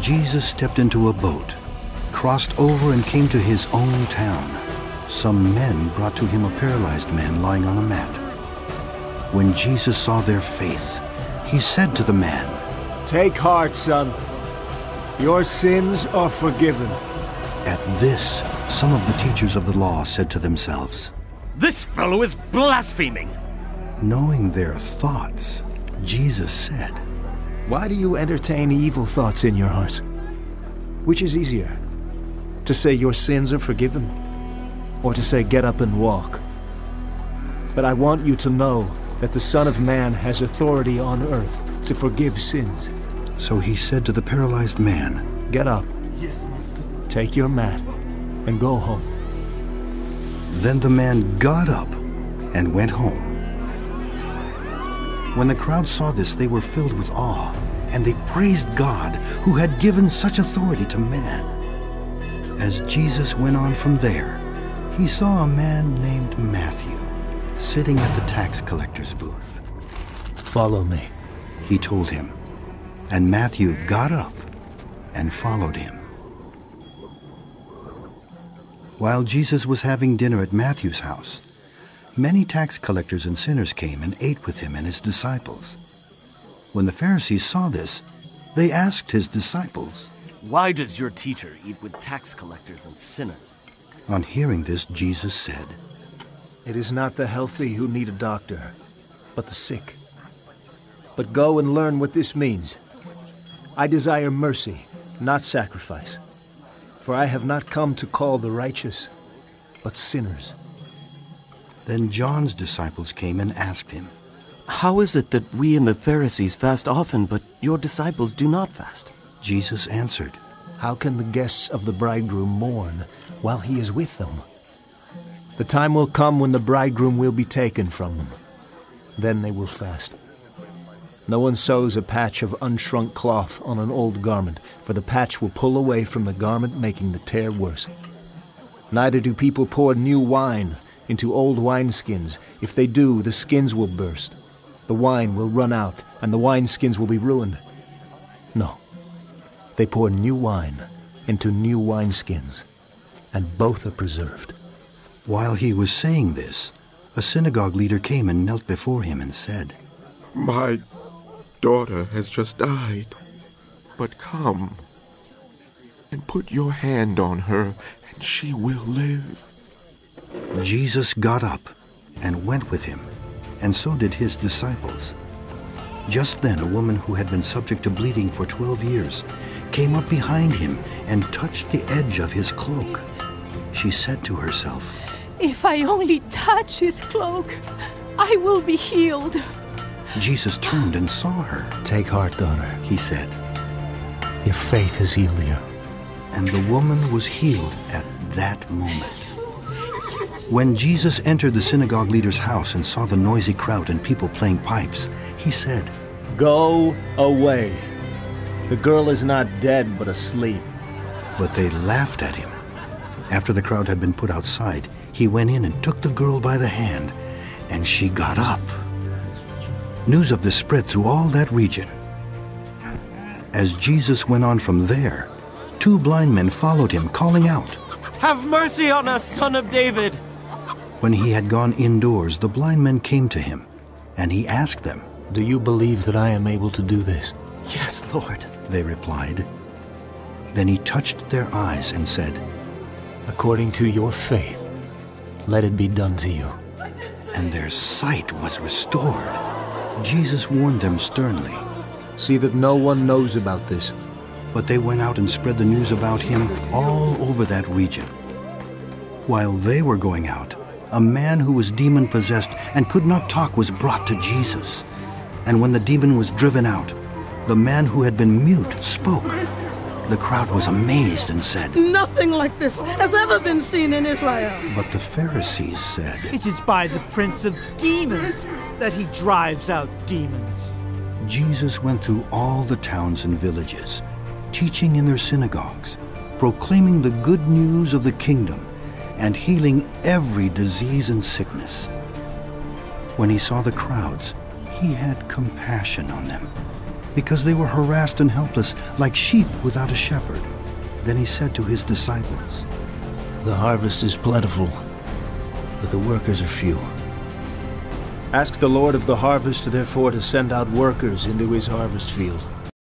Jesus stepped into a boat, crossed over and came to his own town. Some men brought to him a paralyzed man lying on a mat. When Jesus saw their faith, he said to the man, "Take heart, son. Your sins are forgiven." At this, some of the teachers of the law said to themselves, "This fellow is blaspheming." Knowing their thoughts, Jesus said, "Why do you entertain evil thoughts in your hearts? Which is easier, to say your sins are forgiven, or to say get up and walk? But I want you to know that the Son of Man has authority on earth to forgive sins." So he said to the paralyzed man, "Get up, take your mat, and go home." Then the man got up and went home. When the crowd saw this, they were filled with awe, and they praised God who had given such authority to man. As Jesus went on from there, he saw a man named Matthew sitting at the tax collector's booth. "Follow me," he told him. And Matthew got up and followed him. While Jesus was having dinner at Matthew's house, many tax collectors and sinners came and ate with him and his disciples. When the Pharisees saw this, they asked his disciples, "Why does your teacher eat with tax collectors and sinners?" On hearing this, Jesus said, "It is not the healthy who need a doctor, but the sick. But go and learn what this means. I desire mercy, not sacrifice. For I have not come to call the righteous, but sinners." Then John's disciples came and asked him, "How is it that we and the Pharisees fast often, but your disciples do not fast?" Jesus answered, "How can the guests of the bridegroom mourn while he is with them? The time will come when the bridegroom will be taken from them. Then they will fast. No one sews a patch of unshrunk cloth on an old garment, for the patch will pull away from the garment, making the tear worse. Neither do people pour new wine into old wineskins. If they do, the skins will burst. The wine will run out, and the wineskins will be ruined. No, they pour new wine into new wineskins, and both are preserved." While he was saying this, a synagogue leader came and knelt before him and said, "My daughter has just died, but come and put your hand on her, and she will live." Jesus got up and went with him, and so did his disciples. Just then a woman who had been subject to bleeding for 12 years came up behind him and touched the edge of his cloak. She said to herself, "If I only touch his cloak, I will be healed." Jesus turned and saw her. "Take heart, daughter," he said. "Your faith has healed you." And the woman was healed at that moment. When Jesus entered the synagogue leader's house and saw the noisy crowd and people playing pipes, he said, "Go away. The girl is not dead, but asleep." But they laughed at him. After the crowd had been put outside, he went in and took the girl by the hand, and she got up. News of this spread through all that region. As Jesus went on from there, 2 blind men followed him, calling out, "Have mercy on us, Son of David!" When he had gone indoors, the blind men came to him, and he asked them, "Do you believe that I am able to do this?" "Yes, Lord," they replied. Then he touched their eyes and said, "According to your faith, let it be done to you." And their sight was restored. Jesus warned them sternly, "See that no one knows about this." But they went out and spread the news about him all over that region. While they were going out, a man who was demon-possessed and could not talk was brought to Jesus. And when the demon was driven out, the man who had been mute spoke. The crowd was amazed and said, "Nothing like this has ever been seen in Israel." But the Pharisees said, "It is by the prince of demons that he drives out demons." Jesus went through all the towns and villages, teaching in their synagogues, proclaiming the good news of the kingdom, and healing every disease and sickness. When he saw the crowds, he had compassion on them, because they were harassed and helpless, like sheep without a shepherd. Then he said to his disciples, "The harvest is plentiful, but the workers are few. Ask the Lord of the harvest, therefore, to send out workers into his harvest field."